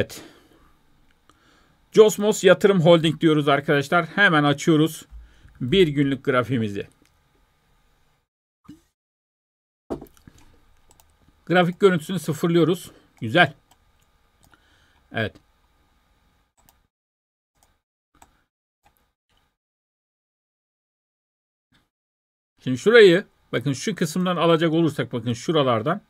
Evet. Cosmos yatırım holding diyoruz arkadaşlar. Hemen açıyoruz bir günlük grafiğimizi. Grafik görüntüsünü sıfırlıyoruz. Güzel. Evet. Şimdi şurayı bakın, şu kısımdan alacak olursak, bakın şuralardan.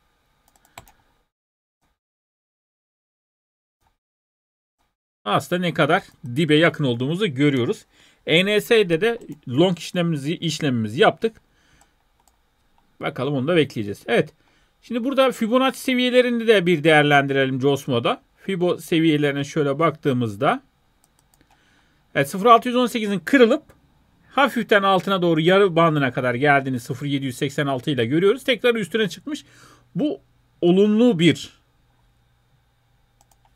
Aslında ne kadar dibe yakın olduğumuzu görüyoruz. ENS'de de long işlemimizi yaptık. Bakalım, onu da bekleyeceğiz. Evet. Şimdi burada Fibonacci seviyelerini de bir değerlendirelim Cosmo'da. Fibo seviyelerine şöyle baktığımızda. Evet, 0.618'in kırılıp hafiften altına doğru yarı bandına kadar geldiğini 0.786 ile görüyoruz. Tekrar üstüne çıkmış. Bu olumlu bir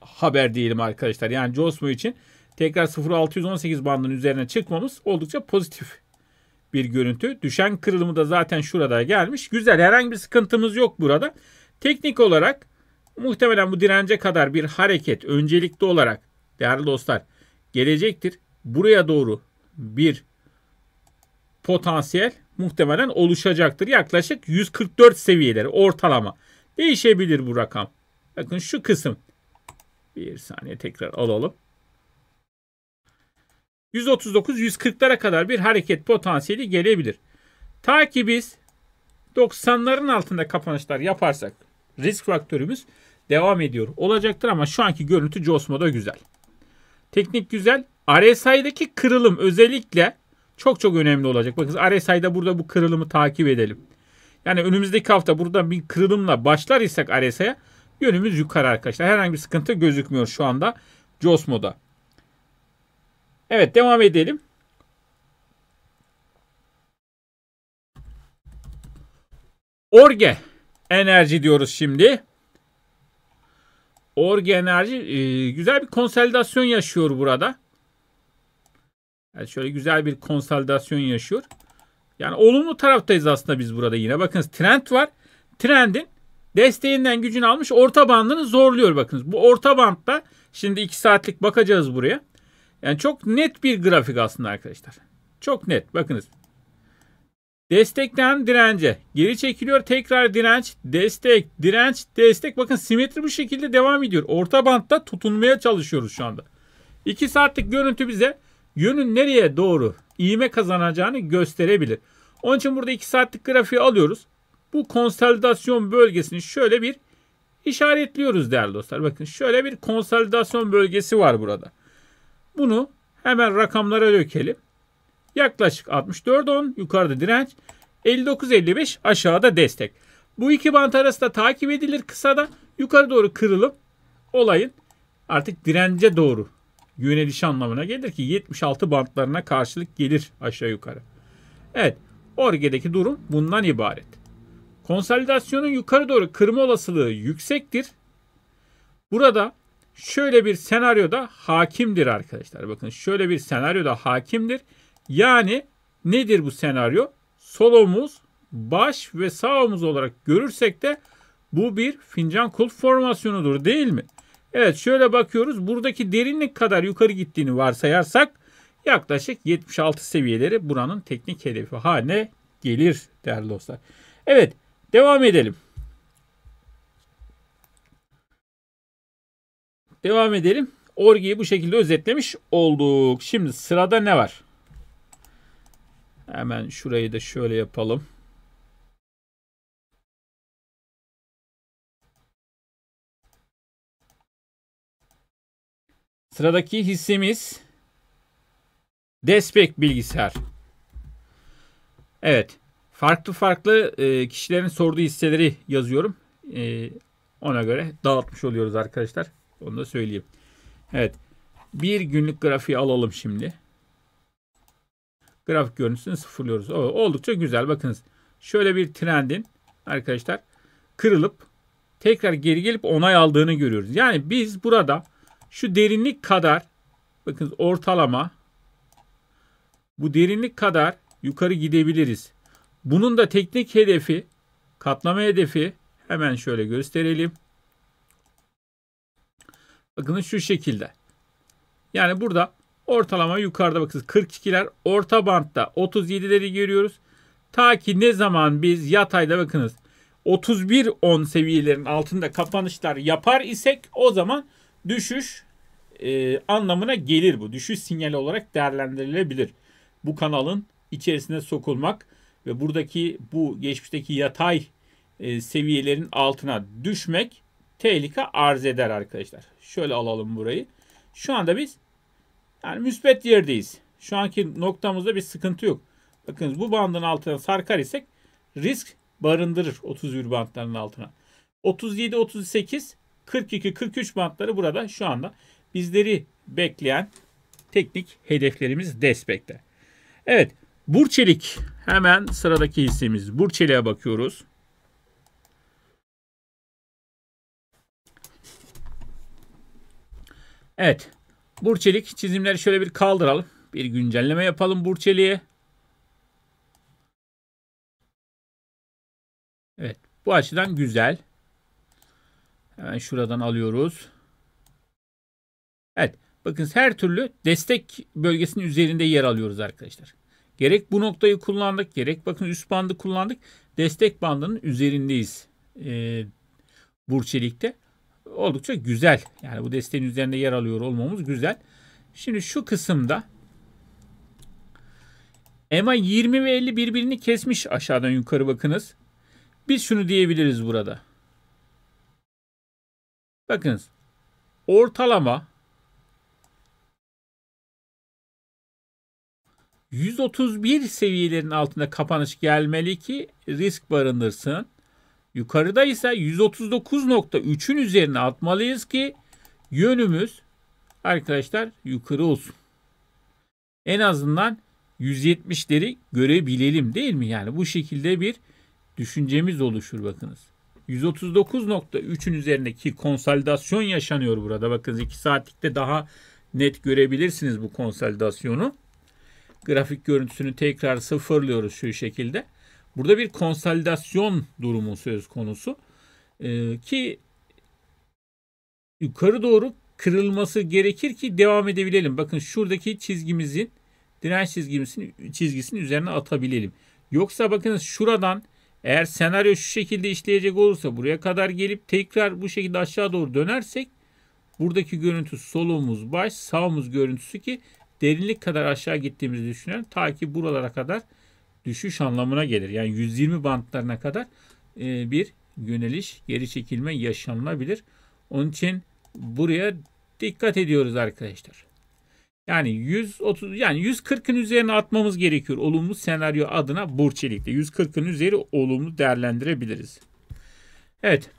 haber diyelim arkadaşlar. Yani Cosmo için tekrar 0.618 bandının üzerine çıkmamız oldukça pozitif bir görüntü. Düşen kırılımı da zaten şurada gelmiş. Güzel, herhangi bir sıkıntımız yok burada. Teknik olarak muhtemelen bu dirence kadar bir hareket öncelikli olarak değerli dostlar gelecektir. Buraya doğru bir potansiyel muhtemelen oluşacaktır. Yaklaşık 144 seviyeleri ortalama. Değişebilir bu rakam. Bakın şu kısım. Bir saniye tekrar alalım. 139-140'lara kadar bir hareket potansiyeli gelebilir. Ta ki biz 90'ların altında kapanışlar yaparsak risk faktörümüz devam ediyor olacaktır ama şu anki görüntü Cosmo'da güzel. Teknik güzel. RSI'deki kırılım özellikle çok önemli olacak. Bakın RSI'da burada bu kırılımı takip edelim. Yani önümüzdeki hafta burada bir kırılımla başlar isek RSI'ye yönümüz yukarı arkadaşlar. Herhangi bir sıkıntı gözükmüyor şu anda Cosmo'da. Evet, devam edelim. Orge Enerji diyoruz şimdi. Orge Enerji güzel bir konsolidasyon yaşıyor burada. Yani şöyle güzel bir konsolidasyon yaşıyor. Yani olumlu taraftayız aslında biz burada yine. Bakınız trend var. Trendin desteğinden gücünü almış, orta bandını zorluyor bakınız. Bu orta bantta şimdi 2 saatlik bakacağız buraya. Yani çok net bir grafik aslında arkadaşlar. Çok net. Bakınız. Destekten dirence geri çekiliyor. Tekrar direnç, destek, direnç, destek. Bakın simetri bu şekilde devam ediyor. Orta bantta tutunmaya çalışıyoruz şu anda. 2 saatlik görüntü bize yönün nereye doğru ivme kazanacağını gösterebilir. Onun için burada 2 saatlik grafiği alıyoruz. Bu konsolidasyon bölgesini şöyle bir işaretliyoruz değerli dostlar. Bakın şöyle bir konsolidasyon bölgesi var burada. Bunu hemen rakamlara dökelim. Yaklaşık 64.10 yukarıda direnç, 59.55 aşağıda destek. Bu iki bant arası da takip edilir kısada. Yukarı doğru kırılıp olayın artık dirence doğru yöneliş anlamına gelir ki 76 bantlarına karşılık gelir aşağı yukarı. Evet, Orge'deki durum bundan ibaret. Konsolidasyonun yukarı doğru kırma olasılığı yüksektir. Burada şöyle bir senaryoda hakimdir arkadaşlar. Bakın şöyle bir senaryoda hakimdir. Yani nedir bu senaryo? Sol omuz, baş ve sağ omuz olarak görürsek de bu bir fincan kulp formasyonudur değil mi? Evet, şöyle bakıyoruz. Buradaki derinlik kadar yukarı gittiğini varsayarsak yaklaşık 76 seviyeleri buranın teknik hedefi haline gelir değerli dostlar. Evet, devam edelim. Devam edelim. Orge'yi bu şekilde özetlemiş olduk. Şimdi sırada ne var? Hemen şurayı da şöyle yapalım. Sıradaki hissemiz DESPC bilgisayar. Evet. Farklı kişilerin sorduğu hisseleri yazıyorum. Ona göre dağıtmış oluyoruz arkadaşlar. Onu da söyleyeyim. Evet. Bir günlük grafiği alalım şimdi. Grafik görüntüsünü sıfırlıyoruz. Oldukça güzel. Bakınız. Şöyle bir trendin arkadaşlar kırılıp tekrar geri gelip onay aldığını görüyoruz. Yani biz burada şu derinlik kadar bakınız ortalama bu derinlik kadar yukarı gidebiliriz. Bunun da teknik hedefi, katlama hedefi hemen şöyle gösterelim. Bakın şu şekilde. Yani burada ortalama yukarıda bakın 42'ler, orta bantta 37'leri görüyoruz. Ta ki ne zaman biz yatayda bakınız 31.10 seviyelerin altında kapanışlar yapar isek o zaman düşüş anlamına gelir bu. Düşüş sinyali olarak değerlendirilebilir. Bu kanalın içerisine sokulmak ve buradaki bu geçmişteki yatay seviyelerin altına düşmek tehlike arz eder arkadaşlar. Şöyle alalım burayı. Şu anda biz yani müsbet yerdeyiz. Şu anki noktamızda bir sıkıntı yok. Bakınız bu bandın altına sarkar isek risk barındırır 31 bandlarının altına. 37, 38, 42, 43 bandları burada şu anda bizleri bekleyen teknik hedeflerimiz DESPC'te. Evet, Burçelik hemen sıradaki hissemiz. Burçelik'e bakıyoruz. Evet. Burçelik çizimleri şöyle bir kaldıralım. Bir güncelleme yapalım Burçelik'e. Evet. Bu açıdan güzel. Hemen şuradan alıyoruz. Evet. Bakın her türlü destek bölgesinin üzerinde yer alıyoruz arkadaşlar. Gerek bu noktayı kullandık. Gerek bakın üst bandı kullandık. Destek bandının üzerindeyiz. Burçelik'te. Oldukça güzel. Yani bu desteğin üzerinde yer alıyor olmamız güzel. Şimdi şu kısımda EMA 20 ve 50 birbirini kesmiş aşağıdan yukarı bakınız. Biz şunu diyebiliriz burada. Bakınız. Ortalama 131 seviyelerin altında kapanış gelmeli ki risk barındırsın. Yukarıda ise 139.3'ün üzerine atmalıyız ki yönümüz arkadaşlar yukarı olsun. En azından 170'leri görebilelim değil mi? Yani bu şekilde bir düşüncemiz oluşur bakınız. 139.3'ün üzerindeki konsolidasyon yaşanıyor burada. Bakınız 2 saatlikte daha net görebilirsiniz bu konsolidasyonu. Grafik görüntüsünü tekrar sıfırlıyoruz şu şekilde. Burada bir konsolidasyon durumu söz konusu ki yukarı doğru kırılması gerekir ki devam edebilelim. Bakın şuradaki çizgimizin, direnç çizgisinin üzerine atabilelim. Yoksa bakınız şuradan eğer senaryo şu şekilde işleyecek olursa buraya kadar gelip tekrar bu şekilde aşağı doğru dönersek buradaki görüntü solumuz baş, sağımız görüntüsü ki derinlik kadar aşağı gittiğimizi düşünüyorum. Ta ki buralara kadar düşüş anlamına gelir. Yani 120 bandlarına kadar bir yöneliş, geri çekilme yaşanılabilir. Onun için buraya dikkat ediyoruz arkadaşlar. Yani 130 yani 140'ın üzerine atmamız gerekiyor. Olumlu senaryo adına Burçelik'te 140'ın üzeri olumlu değerlendirebiliriz. Evet.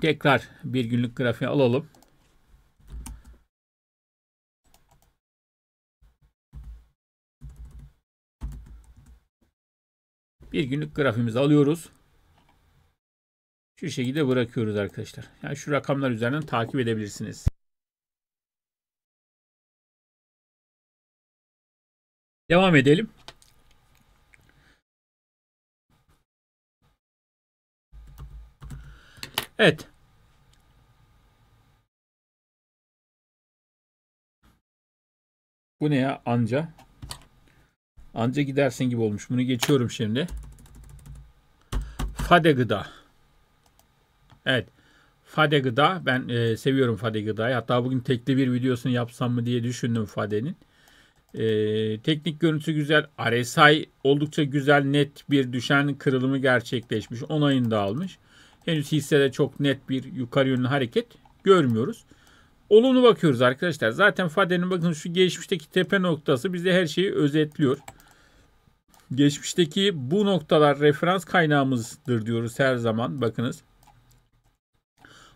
Tekrar bir günlük grafiği alalım. Bir günlük grafimizi alıyoruz. Şu şekilde bırakıyoruz arkadaşlar. Yani şu rakamlar üzerinden takip edebilirsiniz. Devam edelim. Evet. Bu ne ya? Anca. Anca gidersin gibi olmuş. Bunu geçiyorum şimdi. Fade Gıda. Evet. Fade Gıda. Ben seviyorum Fade Gıda'yı. Hatta bugün tekli bir videosunu yapsam mı diye düşündüm Fade'nin. Teknik görüntüsü güzel. RSI oldukça güzel. Net bir düşen kırılımı gerçekleşmiş. Onayını da almış. Henüz hissede çok net bir yukarı yönlü hareket görmüyoruz. Olumlu bakıyoruz arkadaşlar. Zaten Fade'nin bakın şu geçmişteki tepe noktası bize her şeyi özetliyor. Geçmişteki bu noktalar referans kaynağımızdır diyoruz her zaman. Bakınız.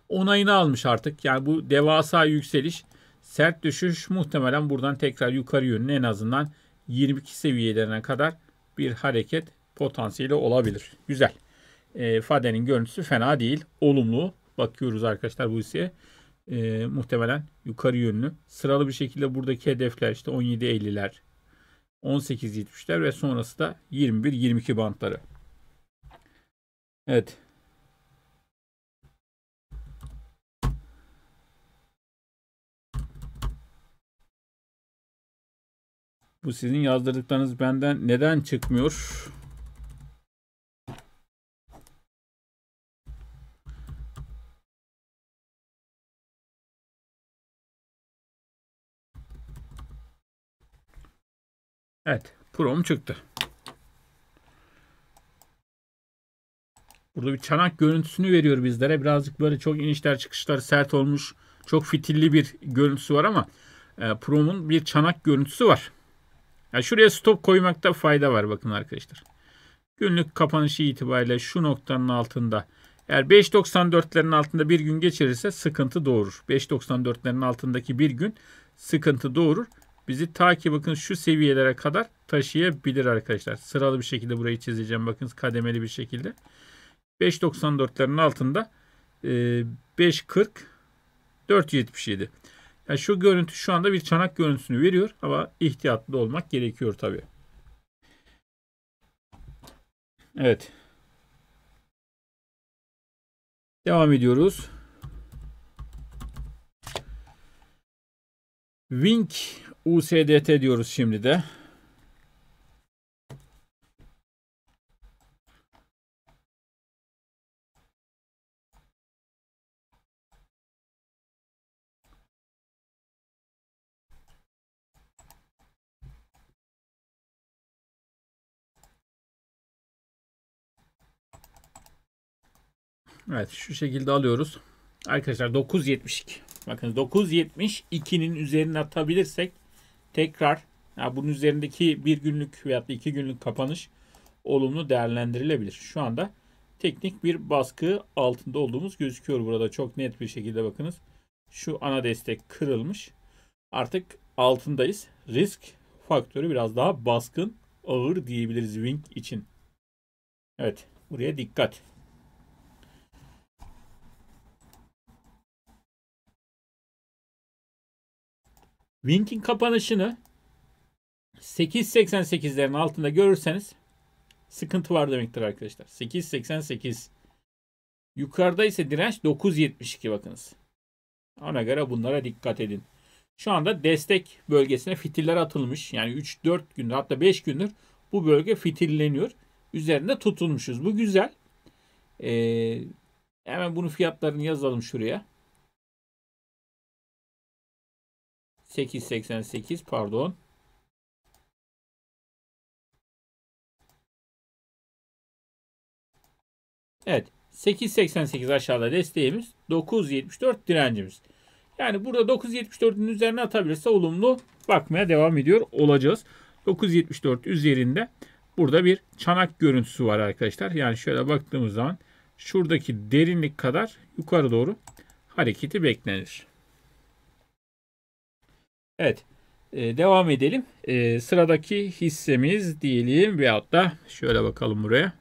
Onayını almış artık. Yani bu devasa yükseliş, sert düşüş muhtemelen buradan tekrar yukarı yönlü en azından 22 seviyelerine kadar bir hareket potansiyeli olabilir. Güzel. Fade'nin görüntüsü fena değil. Olumlu bakıyoruz arkadaşlar bu hisseye. Muhtemelen yukarı yönlü. Sıralı bir şekilde buradaki hedefler işte 17.50'ler, 18.70'ler ve sonrası da 21-22 bantları. Evet. Bu sizin yazdırdıklarınız benden neden çıkmıyor? Evet, Prom çıktı. Burada bir çanak görüntüsünü veriyor bizlere. Birazcık böyle çok inişler çıkışlar sert olmuş. Çok fitilli bir görüntüsü var ama Prom'un bir çanak görüntüsü var. Yani şuraya stop koymakta fayda var bakın arkadaşlar. Günlük kapanışı itibariyle şu noktanın altında. Eğer 5.94'lerin altında bir gün geçirirse sıkıntı doğurur. 5.94'lerin altındaki bir gün sıkıntı doğurur. Bizi ta ki bakın şu seviyelere kadar taşıyabilir arkadaşlar. Sıralı bir şekilde burayı çizeceğim. Bakın kademeli bir şekilde. 5.94'lerin altında 5.40 4.77. Yani şu görüntü şu anda bir çanak görüntüsünü veriyor ama ihtiyatlı olmak gerekiyor tabii. Evet. Devam ediyoruz. Wink USDT diyoruz şimdi de. Evet, şu şekilde alıyoruz. Arkadaşlar 9.72. Bakın 9.72'nin üzerine atabilirsek tekrar yani bunun üzerindeki bir günlük veyahut da iki günlük kapanış olumlu değerlendirilebilir. Şu anda teknik bir baskı altında olduğumuz gözüküyor. Burada çok net bir şekilde bakınız. Şu ana destek kırılmış. Artık altındayız. Risk faktörü biraz daha baskın, ağır diyebiliriz Wink için. Evet, buraya dikkat. Wink'in kapanışını 8.88'lerin altında görürseniz sıkıntı var demektir arkadaşlar. 8.88. Yukarıda ise direnç 9.72 bakınız. Ona göre bunlara dikkat edin. Şu anda destek bölgesine fitiller atılmış. Yani 3-4 gündür hatta 5 gündür bu bölge fitilleniyor. Üzerinde tutulmuşuz. Bu güzel. Hemen bunun fiyatlarını yazalım şuraya. 8.88 pardon. Evet. 8.88 aşağıda desteğimiz. 9.74 direncimiz. Yani burada 9.74'ün üzerine atabilirse olumlu bakmaya devam ediyor olacağız. 9.74 üzerinde burada bir çanak görüntüsü var arkadaşlar. Yani şöyle baktığımız zaman şuradaki derinlik kadar yukarı doğru hareketi beklenir. Evet. Devam edelim. Sıradaki hissemiz diyelim veyahut da şöyle bakalım buraya.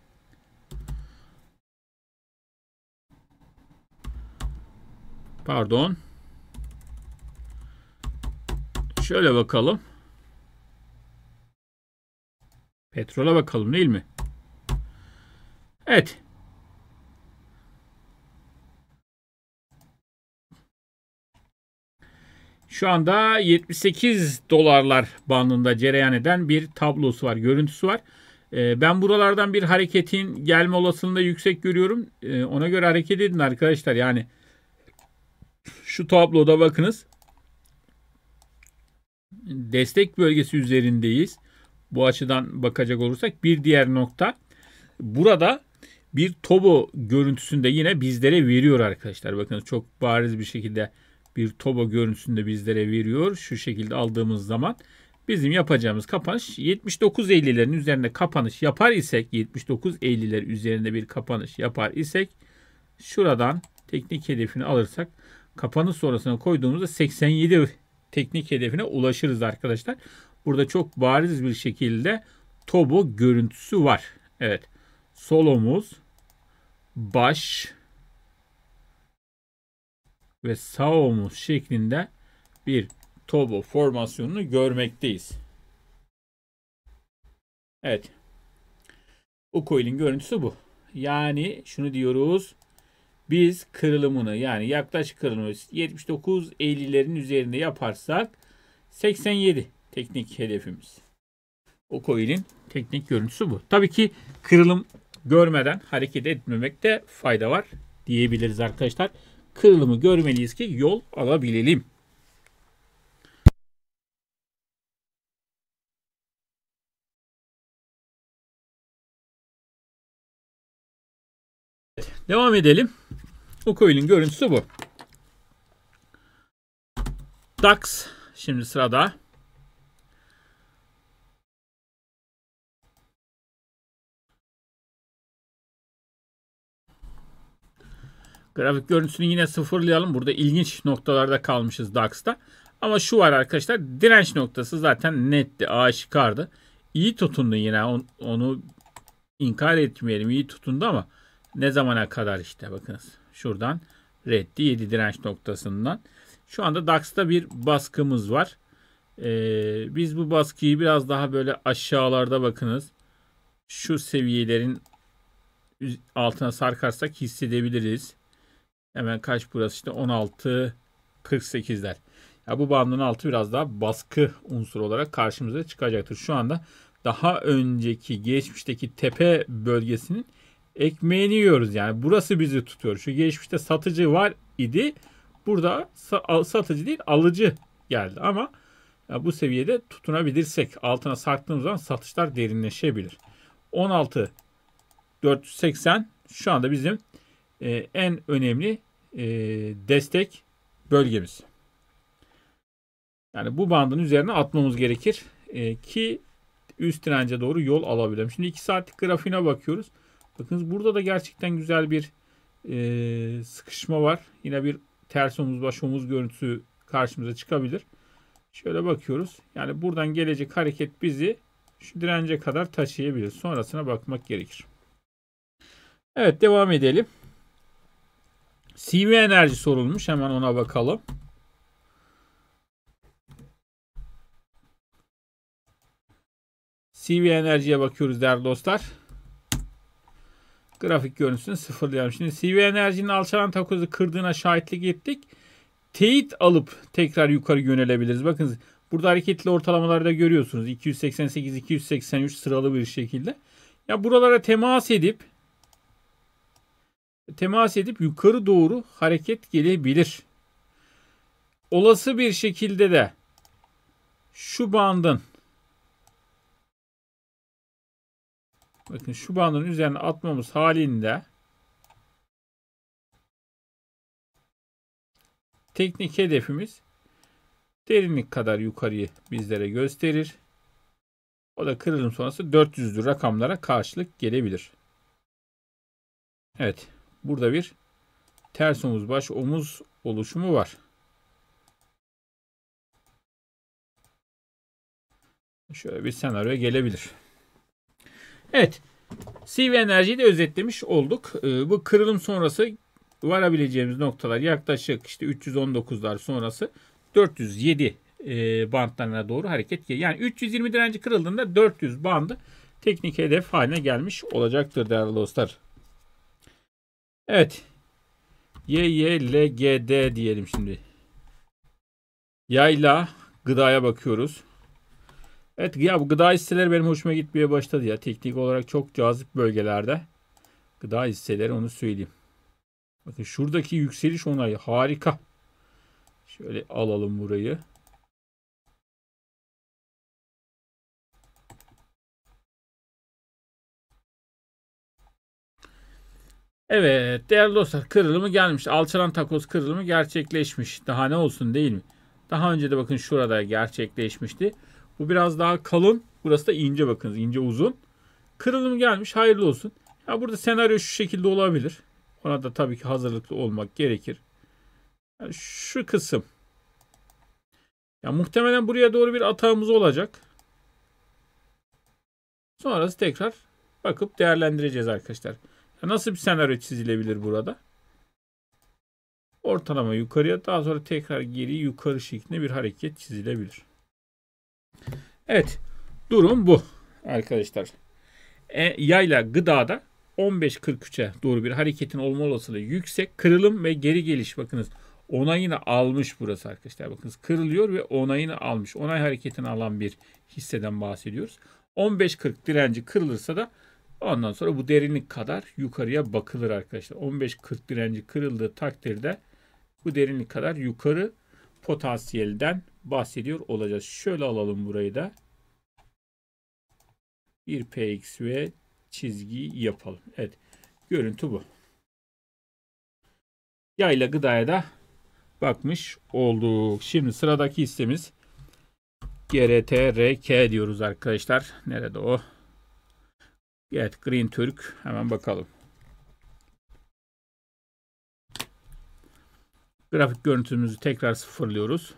Pardon. Şöyle bakalım. Petrola bakalım değil mi? Evet. Şu anda 78 dolarlar bandında cereyan eden bir tablosu var, görüntüsü var. Ben buralardan bir hareketin gelme olasılığını da yüksek görüyorum. Ona göre hareket edin arkadaşlar. Yani şu tabloda bakınız. Destek bölgesi üzerindeyiz. Bu açıdan bakacak olursak bir diğer nokta. Burada bir tobo görüntüsünde yine bizlere veriyor arkadaşlar. Bakınız çok bariz bir şekilde bir tobo görüntüsünde bizlere veriyor. Şu şekilde aldığımız zaman bizim yapacağımız kapanış 79.50'lerin üzerinde kapanış yapar isek 79.50'ler üzerinde bir kapanış yapar isek şuradan teknik hedefini alırsak kapanış sonrasına koyduğumuzda 87 teknik hedefine ulaşırız arkadaşlar. Burada çok bariz bir şekilde tobo görüntüsü var. Evet. Sol omuz, baş ve sağ omuz şeklinde bir tobo formasyonunu görmekteyiz. Evet. UKOIL'in görüntüsü bu. Yani şunu diyoruz. Biz kırılımını yani yaklaşık kırılımı 79.50'lerin üzerinde yaparsak 87 teknik hedefimiz. UKOIL'in teknik görüntüsü bu. Tabii ki kırılım görmeden hareket etmemekte fayda var diyebiliriz arkadaşlar. Kırılımı görmeliyiz ki yol alabilelim. Devam edelim. UKOIL'in görüntüsü bu. DAX şimdi sırada. Grafik görüntüsünü yine sıfırlayalım. Burada ilginç noktalarda kalmışız DAX'ta. Ama şu var arkadaşlar. Direnç noktası zaten netti. Aşikardı. İyi tutundu yine. Onu inkar etmeyelim. İyi tutundu ama ne zamana kadar işte bakınız. Şuradan reddi 7 direnç noktasından. Şu anda DAX'ta bir baskımız var. Biz bu baskıyı biraz daha böyle aşağılarda bakınız. Şu seviyelerin altına sarkarsak hissedebiliriz. Hemen kaç burası işte 16.48'ler. Ya bu bandın altı biraz daha baskı unsuru olarak karşımıza çıkacaktır. Şu anda daha önceki geçmişteki tepe bölgesinin ekmeğini yiyoruz. Yani burası bizi tutuyor. Şu geçmişte satıcı var idi. Burada satıcı değil alıcı geldi. Ama bu seviyede tutunabilirsek altına sarktığımız zaman satışlar derinleşebilir. 16.480 şu anda bizim en önemli destek bölgemiz. Yani bu bandın üzerine atmamız gerekir ki üst dirence doğru yol alabilelim. Şimdi 2 saatlik grafiğine bakıyoruz. Bakınız burada da gerçekten güzel bir sıkışma var. Yine bir ters omuz baş omuz görüntüsü karşımıza çıkabilir. Şöyle bakıyoruz. Yani buradan gelecek hareket bizi şu dirence kadar taşıyabilir. Sonrasına bakmak gerekir. Evet devam edelim. CV Enerji sorulmuş. Hemen ona bakalım. CV Enerji'ye bakıyoruz değerli dostlar. Grafik görüntüsünü sıfırlayalım. Şimdi CV Enerji'nin alçalan takozu kırdığına şahitlik ettik. Teyit alıp tekrar yukarı yönelebiliriz. Bakın burada hareketli ortalamalarda görüyorsunuz. 288-283 sıralı bir şekilde. Ya buralara temas edip yukarı doğru hareket gelebilir. Olası bir şekilde de şu bandın bakın şu bandın üzerine atmamız halinde teknik hedefimiz derinlik kadar yukarıyı bizlere gösterir. O da kırılım sonrası 400'lü rakamlara karşılık gelebilir. Evet. Burada bir ters omuz baş omuz oluşumu var. Şöyle bir senaryo gelebilir. Evet. CV Enerji'yi de özetlemiş olduk. Bu kırılım sonrası varabileceğimiz noktalar yaklaşık işte 319'lar sonrası 407 bandlarına doğru hareket geliyor. Yani 320 direnci kırıldığında 400 bandı teknik hedef haline gelmiş olacaktır değerli dostlar. Evet. YYLGD diyelim şimdi. Yayla gıdaya bakıyoruz. Evet ya bu gıda hisseleri benim hoşuma gitmeye başladı ya. Teknik olarak çok cazip bölgelerde. Gıda hisseleri onu söyleyeyim. Bakın şuradaki yükseliş onayı harika. Şöyle alalım burayı. Evet değerli dostlar kırılımı gelmiş. Alçalan takoz kırılımı gerçekleşmiş. Daha ne olsun değil mi? Daha önce de bakın şurada gerçekleşmişti. Bu biraz daha kalın. Burası da ince bakınız. İnce uzun. Kırılım gelmiş. Hayırlı olsun. Ya burada senaryo şu şekilde olabilir. Ona da tabii ki hazırlıklı olmak gerekir. Yani şu kısım. Ya muhtemelen buraya doğru bir atağımız olacak. Sonrası tekrar bakıp değerlendireceğiz arkadaşlar. Nasıl bir senaryo çizilebilir burada? Ortalama yukarıya daha sonra tekrar geri yukarı şeklinde bir hareket çizilebilir. Evet. Durum bu arkadaşlar. Yayla gıdada 15.43'e doğru bir hareketin olma olasılığı yüksek. Kırılım ve geri geliş bakınız. Onayını almış burası arkadaşlar. Bakınız kırılıyor ve onayını almış. Onay hareketini alan bir hisseden bahsediyoruz. 15.40 direnci kırılırsa da ondan sonra bu derinlik kadar yukarıya bakılır arkadaşlar. 15.40 direnci kırıldığı takdirde bu derinlik kadar yukarı potansiyelden bahsediyor olacağız. Şöyle alalım burayı da. Bir PX ve çizgi yapalım. Evet. Görüntü bu. Yayla gıdaya da bakmış olduk. Şimdi sıradaki hissemiz GRTRK diyoruz arkadaşlar. Nerede o? Evet, Green Türk. Hemen bakalım. Grafik görüntümüzü tekrar sıfırlıyoruz.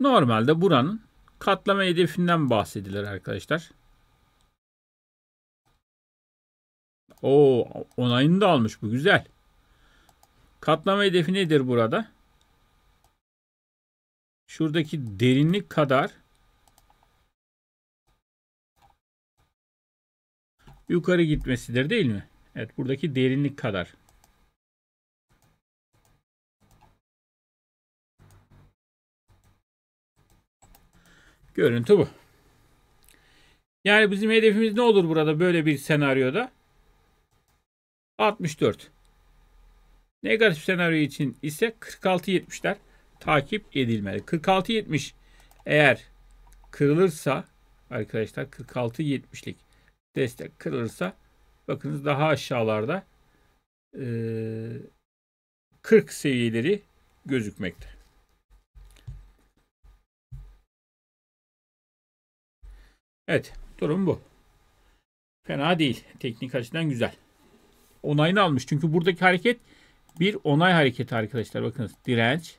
Normalde buranın katlama hedefinden bahsedilir arkadaşlar. Oo, onayını da almış, bu güzel. Katlama hedefi nedir burada? Şuradaki derinlik kadar yukarı gitmesidir değil mi? Evet, buradaki derinlik kadar. Görüntü bu. Yani bizim hedefimiz ne olur burada böyle bir senaryoda? 64. Negatif senaryo için ise 46.70'ler takip edilmeli. 46.70 eğer kırılırsa arkadaşlar, 46.70'lik destek kırılırsa bakınız daha aşağılarda 40 seviyeleri gözükmekte. Evet, durum bu. Fena değil. Teknik açıdan güzel. Onayını almış. Çünkü buradaki hareket bir onay hareketi arkadaşlar. Bakınız direnç,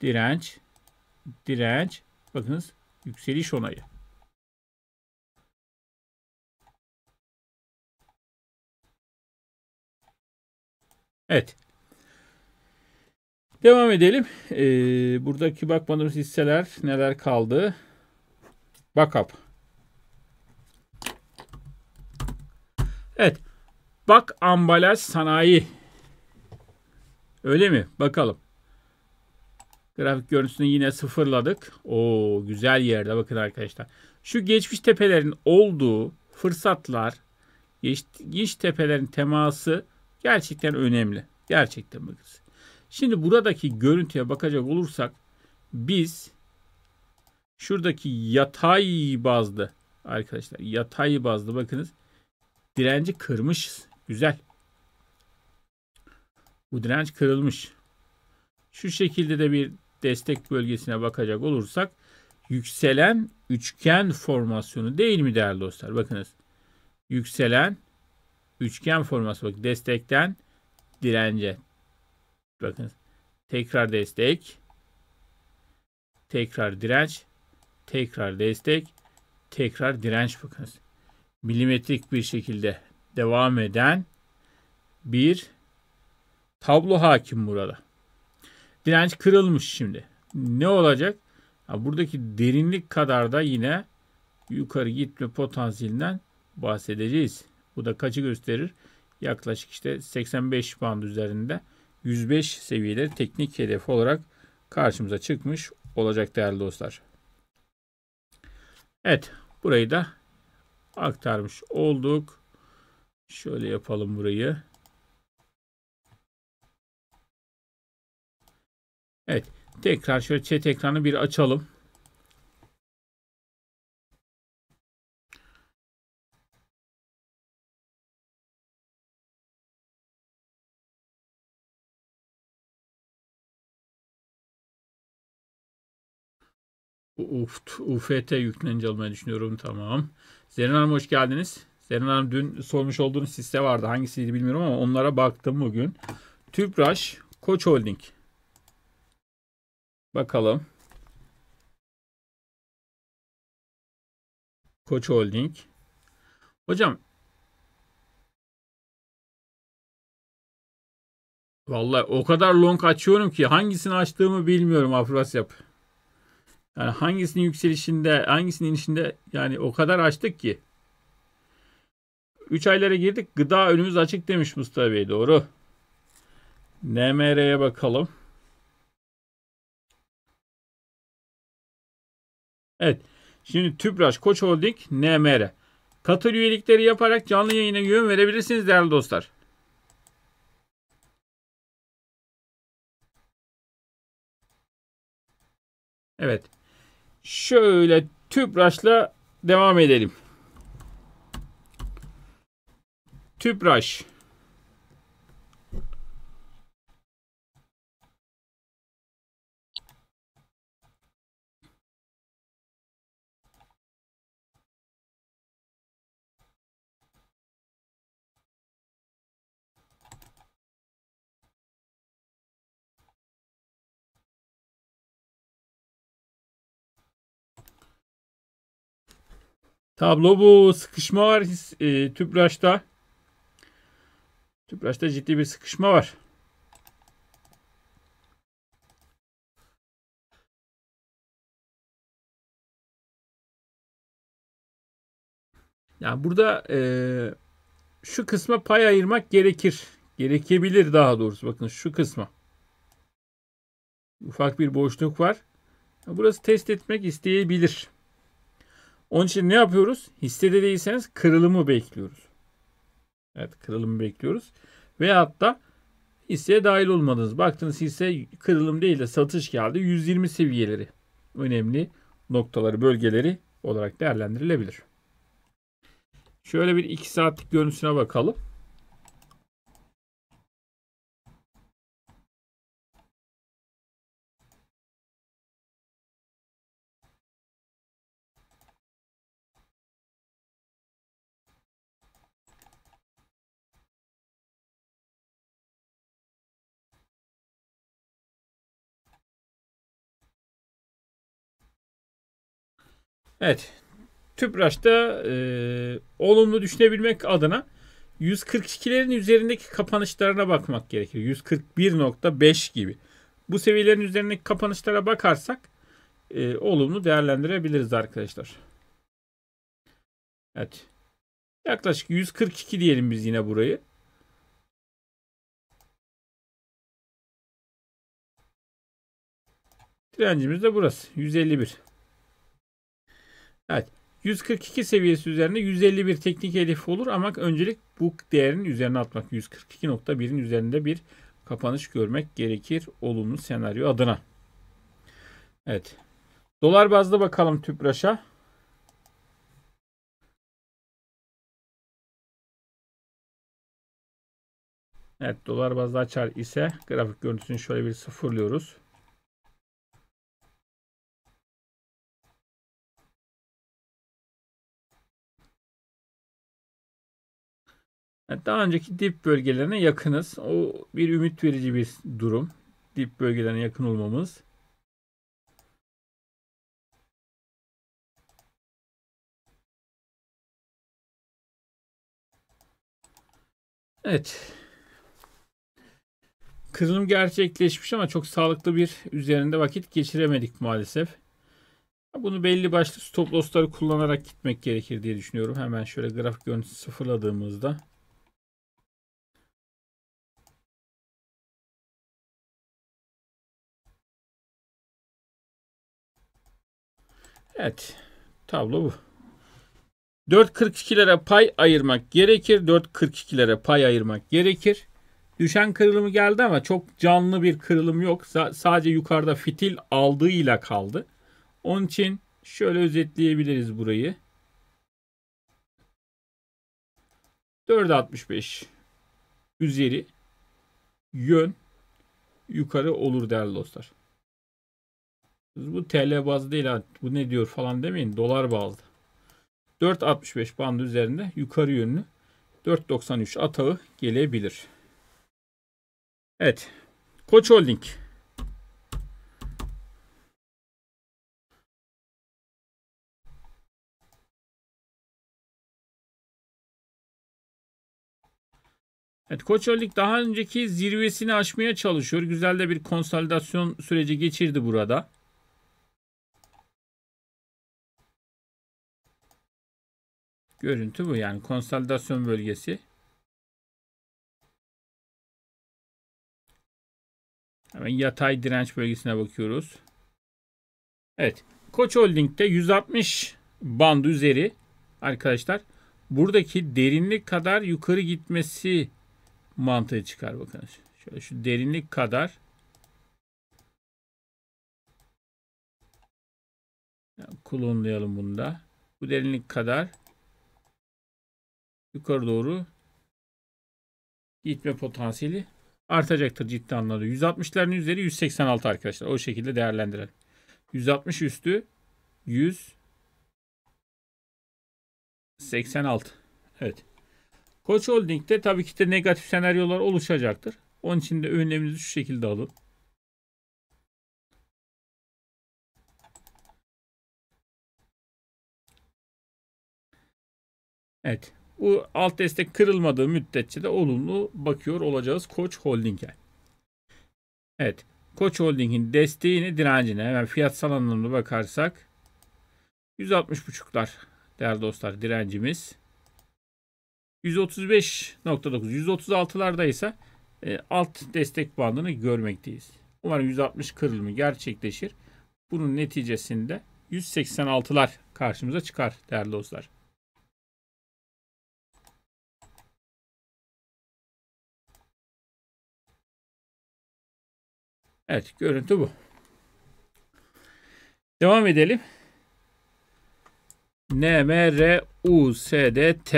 direnç, direnç. Bakınız yükseliş onayı. Evet. Devam edelim. Buradaki bakmadığımız hisseler neler kaldı? Bakab. Evet. Bak ambalaj sanayi. Öyle mi? Bakalım. Grafik görüntüsünü yine sıfırladık. Oo, güzel yerde bakın arkadaşlar. Şu geçmiş tepelerin olduğu fırsatlar, geçmiş tepelerin teması gerçekten önemli. Gerçekten bakın. Şimdi buradaki görüntüye bakacak olursak biz şuradaki yatay bazlı arkadaşlar, yatay bazlı bakınız direnci kırmışız. Güzel. Bu direnç kırılmış. Şu şekilde de bir destek bölgesine bakacak olursak yükselen üçgen formasyonu değil mi değerli dostlar? Bakınız. Yükselen üçgen formasyonu. Bak, destekten dirence. Bakınız. Tekrar destek. Tekrar direnç. Tekrar destek. Tekrar direnç bakınız. Milimetrik bir şekilde devam eden bir tablo hakim burada. Direnç kırılmış şimdi. Ne olacak? Ya buradaki derinlik kadar da yine yukarı gitme potansiyelinden bahsedeceğiz. Bu da kaçı gösterir? Yaklaşık işte 85 bandı üzerinde 105 seviyeleri teknik hedef olarak karşımıza çıkmış olacak değerli dostlar. Evet, burayı da aktarmış olduk. Şöyle yapalım burayı. Evet. Tekrar şöyle chat ekranı bir açalım. UFT yüklenince almayı düşünüyorum. Tamam. Zerrin Hanım hoş geldiniz. Zerrin Hanım, dün sormuş olduğunuz hisse vardı. Hangisiydi bilmiyorum ama onlara baktım bugün. Tüpraş, KOÇ Holding. Bakalım. KOÇ Holding. Hocam. Vallahi o kadar long açıyorum ki hangisini açtığımı bilmiyorum Afrasiyap. Yani hangisinin yükselişinde, hangisinin inişinde, yani o kadar açtık ki. 3 aylara girdik. Gıda önümüz açık demiş Mustafa Bey. Doğru. NMR'ye bakalım. Evet. Şimdi Tüpraş, Koç Holding, NMR. Katıl üyelikleri yaparak canlı yayına yön verebilirsiniz değerli dostlar. Evet. Şöyle Tüpraş'la devam edelim. Tüpraş. Tablo bu. Sıkışma var Tüpraş'ta. Tüpraş'ta ciddi bir sıkışma var. Yani burada şu kısma pay ayırmak gerekir. Gerekebilir daha doğrusu. Bakın şu kısma. Ufak bir boşluk var. Burası test etmek isteyebilir. Onun için ne yapıyoruz? Hissede değilseniz kırılımı bekliyoruz. Evet, kırılımı bekliyoruz. Veyahut da hisseye dahil olmadınız. Baktınız hisse kırılım değil de satış geldi. 120 seviyeleri önemli noktaları, bölgeleri olarak değerlendirilebilir. Şöyle bir 2 saatlik görüntüsüne bakalım. Evet. Tüpraş'ta olumlu düşünebilmek adına 142'lerin üzerindeki kapanışlarına bakmak gerekir. 141.5 gibi. Bu seviyelerin üzerindeki kapanışlara bakarsak olumlu değerlendirebiliriz arkadaşlar. Evet. Yaklaşık 142 diyelim biz yine burayı. Direncimiz de burası. 151. Evet. 142 seviyesi üzerinde 151 teknik hedef olur ama öncelik bu değerin üzerine atmak. 142.1'in üzerinde bir kapanış görmek gerekir olumlu senaryo adına. Evet. Dolar bazda bakalım Tüpraş'a. Evet, dolar bazda açar ise grafik görüntüsünü şöyle bir sıfırlıyoruz. Daha önceki dip bölgelerine yakınız. O bir ümit verici bir durum. Dip bölgelerine yakın olmamız. Evet. Kırılım gerçekleşmiş ama çok sağlıklı bir üzerinde vakit geçiremedik maalesef. Bunu belli başlı stop loss'ları kullanarak gitmek gerekir diye düşünüyorum. Hemen şöyle grafik görüntüsü sıfırladığımızda. Evet. Tablo bu. 4.42'lere pay ayırmak gerekir. 4.42'lere pay ayırmak gerekir. Düşen kırılımı geldi ama çok canlı bir kırılım yok. Sadece yukarıda fitil aldığıyla kaldı. Onun için şöyle özetleyebiliriz burayı. 4.65 üzeri yön yukarı olur değerli dostlar. Bu TL bazlı değil, bu ne diyor falan demeyin, dolar bazlı. 4.65 bandı üzerinde yukarı yönlü 4.93 atağı gelebilir. Evet. Koç Holding. Evet, Koç Holding daha önceki zirvesini aşmaya çalışıyor. Güzel de bir konsolidasyon süreci geçirdi burada. Görüntü bu, yani konsolidasyon bölgesi. Hemen yatay direnç bölgesine bakıyoruz. Evet. Koç Holding'de 160 bandı üzeri arkadaşlar buradaki derinlik kadar yukarı gitmesi mantığı çıkar. Bakın şöyle şu derinlik kadar klonlayalım bunda. Bu derinlik kadar yukarı doğru gitme potansiyeli artacaktır ciddi anlamda. 160'ların üzeri 186 arkadaşlar. O şekilde değerlendirelim. 160 üstü 186. Evet. Koç Holding'de tabii ki de negatif senaryolar oluşacaktır. Onun için de önleminizi şu şekilde alın. Evet. Bu alt destek kırılmadığı müddetçe de olumlu bakıyor olacağız Koç Holding'e. Evet. Koç Holding'in desteğini, direncine hemen fiyatsal anlamda bakarsak 160.5'lar değerli dostlar direncimiz. 135.9, 136'larda ise alt destek bandını görmekteyiz. Umarım 160 kırılımı gerçekleşir. Bunun neticesinde 186'lar karşımıza çıkar değerli dostlar. Evet, görüntü bu. Devam edelim. NMR USDT.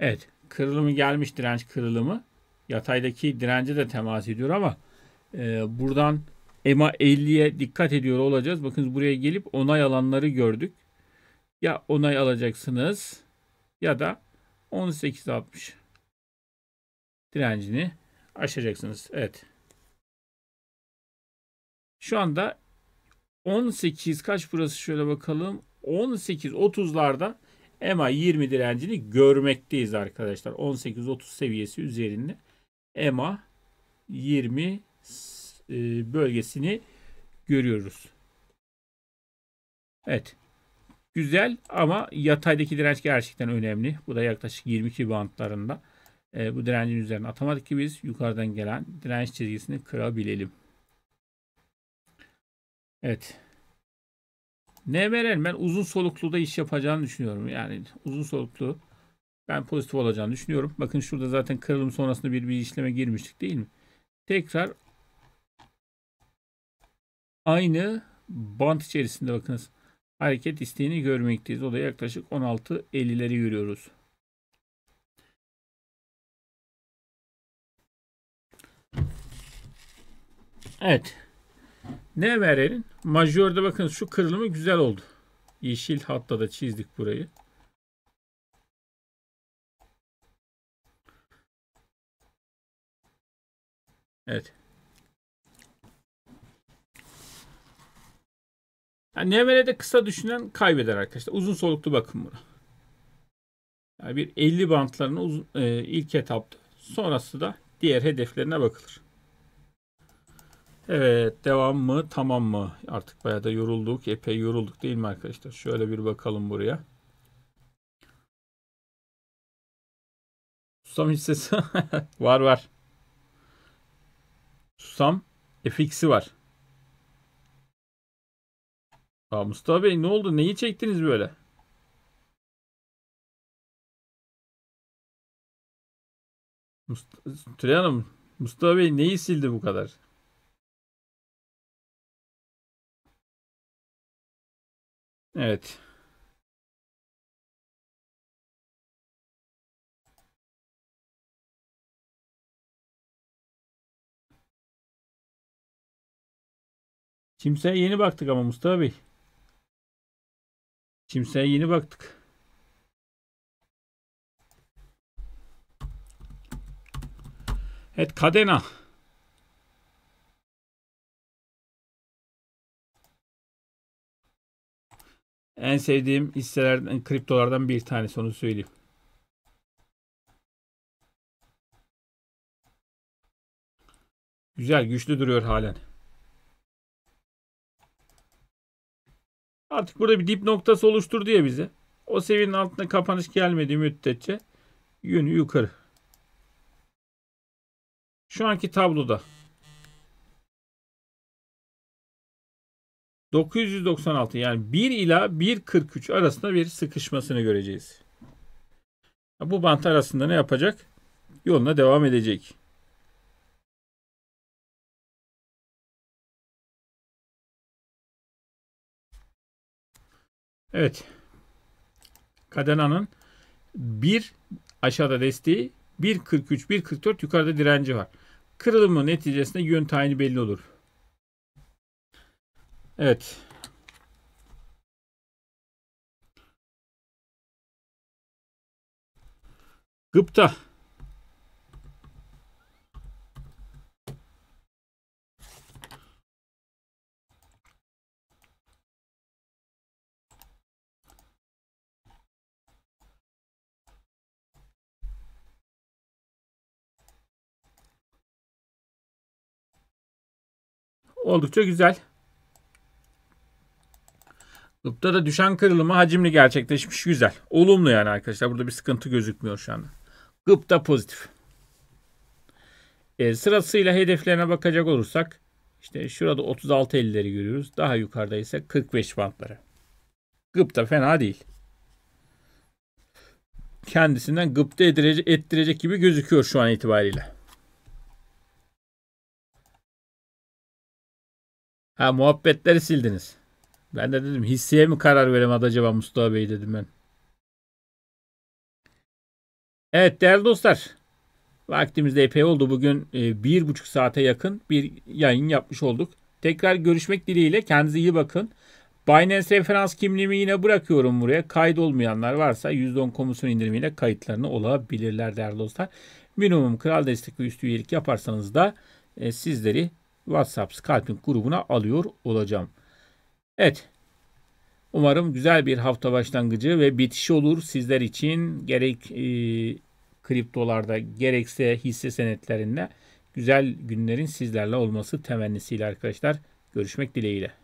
Evet, kırılımı gelmiş, direnç kırılımı. Yataydaki dirence de temas ediyor ama buradan EMA 50'ye dikkat ediyor olacağız. Bakın buraya gelip onay alanları gördük. Ya onay alacaksınız ya da 18.60 direncini aşacaksınız. Evet. Şu anda 18 kaç burası şöyle bakalım. 18.30'larda EMA 20 direncini görmekteyiz arkadaşlar. 18.30 seviyesi üzerinde EMA 20 bölgesini görüyoruz. Evet. Güzel ama yataydaki direnç gerçekten önemli. Bu da yaklaşık 22 bandlarında. Bu direncin üzerine atamadık ki biz yukarıdan gelen direnç çizgisini kırabilelim. Evet. NMR'nin ben uzun soluklu da iş yapacağını düşünüyorum. Yani uzun soluklu ben pozitif olacağını düşünüyorum. Bakın şurada zaten kırılım sonrasında bir işleme girmiştik değil mi? Tekrar aynı bant içerisinde bakınız. Hareket isteğini görmekteyiz. O da yaklaşık 16.50'leri görüyoruz. Evet. NMR'nin majörde bakın şu kırılımı güzel oldu. Yeşil hatta da çizdik burayı. Evet. Yani NMR'de kısa düşünen kaybeder arkadaşlar. Uzun soluklu bakın buna. Yani bir 50 bantlarına uzun, ilk etapta. Sonrası da diğer hedeflerine bakılır. Evet. Devam mı? Tamam mı? Artık bayağı da yorulduk. Epey yorulduk değil mi arkadaşlar? Şöyle bir bakalım buraya. Susam hissesi var var. Susam FX'i var. Aa, Mustafa Bey ne oldu? Neyi çektiniz böyle? Tülay Hanım, Mustafa Bey neyi sildi bu kadar? Evet. Kimseye yeni baktık ama Mustafa Bey. Kimseye yeni baktık. Evet, Kadena. En sevdiğim hisselerden, kriptolardan bir tanesi, onu söyleyeyim. Güzel, güçlü duruyor halen. Artık burada bir dip noktası oluşturdu ya bize. O seviyenin altına kapanış gelmediği müddetçe yönü yukarı. Şu anki tabloda 996 yani 1 ila 1.43 arasında bir sıkışmasını göreceğiz. Bu bant arasında ne yapacak? Yoluna devam edecek. Evet. Kadena'nın bir aşağıda desteği 1.43, 1.44 yukarıda direnci var. Kırılımın neticesinde yön tayini belli olur. Evet. Gıpta. Oldukça güzel. Gıpta da düşen kırılımı hacimli gerçekleşmiş. Güzel. Olumlu yani arkadaşlar. Burada bir sıkıntı gözükmüyor şu anda. Gıpta pozitif. Sırasıyla hedeflerine bakacak olursak işte şurada 36.50'leri görüyoruz. Daha yukarıda ise 45 bantları. Gıpta fena değil. Kendisinden gıpta ettirecek gibi gözüküyor şu an itibariyle. Ha, muhabbetleri sildiniz. Ben de dedim hisseye mi karar veremedim acaba Mustafa Bey dedim ben. Evet değerli dostlar. Vaktimizde epey oldu. Bugün 1,5 saate yakın bir yayın yapmış olduk. Tekrar görüşmek dileğiyle. Kendinize iyi bakın. Binance referans kimliğimi yine bırakıyorum buraya. Kaydolmayanlar varsa %10 komisyon indirimiyle kayıtlarını olabilirler değerli dostlar. Minimum kral destek ve üstü üyelik yaparsanız da sizleri WhatsApp Scalping grubuna alıyor olacağım. Evet. Umarım güzel bir hafta başlangıcı ve bitişi olur sizler için. Gerek kriptolarda gerekse hisse senetlerinde güzel günlerin sizlerle olması temennisiyle arkadaşlar. Görüşmek dileğiyle.